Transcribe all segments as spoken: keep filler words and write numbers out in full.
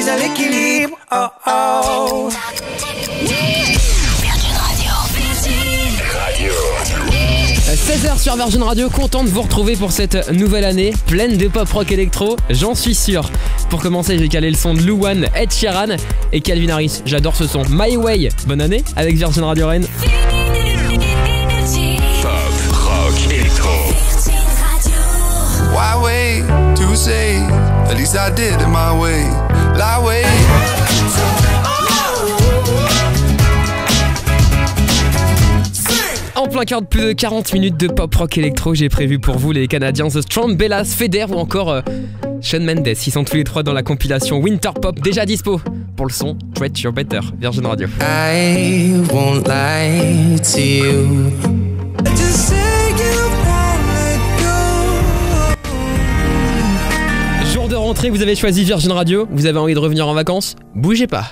suis à l'équilibre. Oh oh. Virgin Radio. Virgin Radio. seize heures sur Virgin Radio, content de vous retrouver pour cette nouvelle année pleine de pop rock électro, j'en suis sûr. Pour commencer, j'ai calé le son de Louane, Ed Sheeran et Calvin Harris. J'adore ce son. My Way, bonne année avec Virgin Radio Rennes. Pop rock électro. Why wait to say, at least I did it my way, la way. En plein cœur de plus de quarante minutes de pop rock électro, j'ai prévu pour vous les Canadiens The Strumbellas, Feder ou encore euh, Sean Mendes. Ils sont tous les trois dans la compilation Winter Pop, déjà dispo pour le son Treat Your Better, Virgin Radio. I won't lie to you. Jour de rentrée, vous avez choisi Virgin Radio, vous avez envie de revenir en vacances, bougez pas.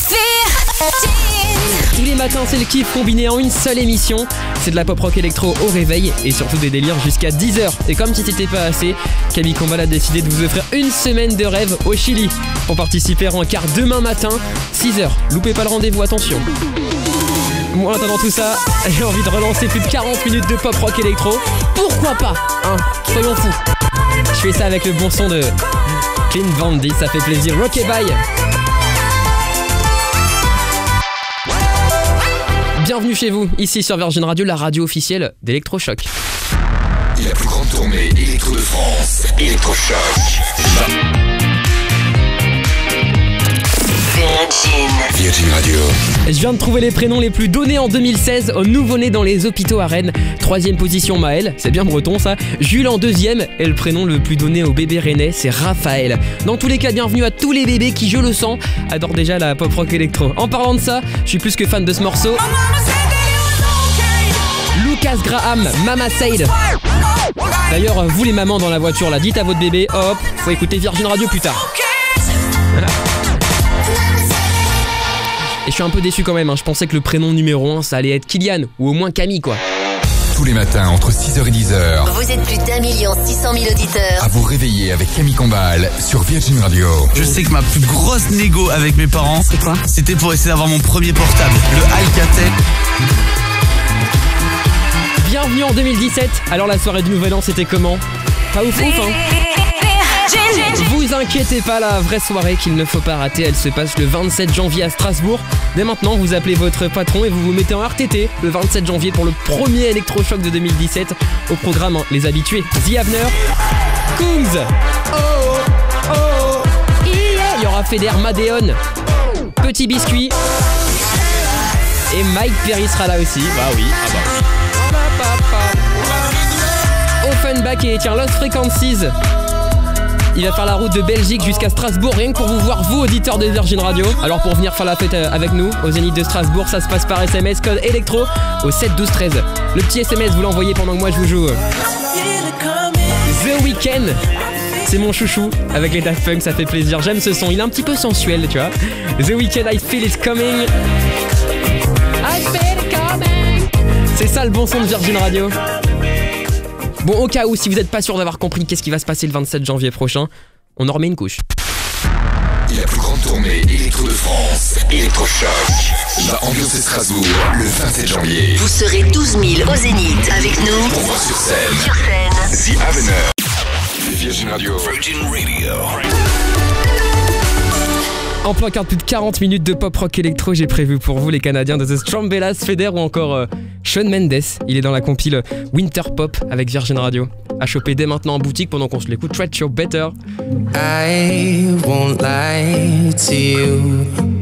Tous les matins, c'est le kiff combiné en une seule émission. C'est de la pop rock électro au réveil et surtout des délires jusqu'à dix heures. Et comme si c'était pas assez, Camille Combal a décidé de vous offrir une semaine de rêve au Chili. Pour participer, en quart demain matin, six heures. Loupez pas le rendez-vous, attention. Moi, en attendant tout ça, j'ai envie de relancer plus de quarante minutes de pop rock électro. Pourquoi pas, hein? Soyons fous. Je fais ça avec le bon son de Clean Bandit, ça fait plaisir. Rock et bye. Bienvenue chez vous, ici sur Virgin Radio, la radio officielle d'Electrochoc. La plus grande tournée électro de France, Electrochoc. Virgin. Virgin Radio. Je viens de trouver les prénoms les plus donnés en deux mille seize aux nouveau-nés dans les hôpitaux à Rennes. Troisième position, Maël, c'est bien breton ça. Jules en deuxième, et le prénom le plus donné aux bébés rennais, c'est Raphaël. Dans tous les cas, bienvenue à tous les bébés qui, je le sens, adorent déjà la pop rock électro. En parlant de ça, je suis plus que fan de ce morceau. Lucas Graham, Mama Said. D'ailleurs, vous les mamans dans la voiture, là, dites à votre bébé, hop, faut écouter Virgin Radio plus tard. Voilà. Et je suis un peu déçu quand même, hein. Je pensais que le prénom numéro un, ça allait être Kylian, ou au moins Camille, quoi. Tous les matins, entre six heures et dix heures, vous êtes plus d'un million six cent mille auditeurs à vous réveiller avec Camille Combal sur Virgin Radio. Je sais que ma plus grosse négo avec mes parents, c'est quoi? C'était pour essayer d'avoir mon premier portable, le Alcatel. Bienvenue en deux mille dix-sept. Alors la soirée du Nouvel An, c'était comment? Pas ouf ouf, hein. Vous inquiétez pas, la vraie soirée qu'il ne faut pas rater, elle se passe le vingt-sept janvier à Strasbourg. Dès maintenant, vous appelez votre patron et vous vous mettez en R T T le vingt-sept janvier pour le premier Electrochoc de deux mille dix-sept. Au programme, les habitués, The Avener, Kungs, oh, oh, yeah. Il y aura Feder, Madeon, Petit Biscuit et Mike Perry sera là aussi. Bah oui, ah bah. Offenbach et tiens, Lost Frequencies. Il va faire la route de Belgique jusqu'à Strasbourg, rien que pour vous voir, vous, auditeurs de Virgin Radio. Alors pour venir faire la fête avec nous, au Zénith de Strasbourg, ça se passe par S M S, code électro, au sept douze treize. Le petit S M S, vous l'envoyez pendant que moi je vous joue. The Weeknd, c'est mon chouchou, avec les Daft Punk, ça fait plaisir, j'aime ce son, il est un petit peu sensuel, tu vois. The Weeknd, I feel it coming. I feel it coming. C'est ça le bon son de Virgin Radio. Bon, au cas où, si vous n'êtes pas sûr d'avoir compris qu'est-ce qui va se passer le vingt-sept janvier prochain, on en remet une couche. La plus grande tournée électro de France, Electrochoc, va ambiancer Strasbourg le vingt-sept janvier. Vous serez douze mille au Zénith avec nous. Pour voir sur scène, sur scène. The Avener, Virgin Radio. Virgin Radio. En plein quart de plus de quarante minutes de pop rock électro, j'ai prévu pour vous les Canadiens de The Strumbellas, Feder ou encore euh, Sean Mendes. Il est dans la compile Winter Pop avec Virgin Radio. À choper dès maintenant en boutique pendant qu'on se l'écoute. Treat Your Better. I won't lie to you.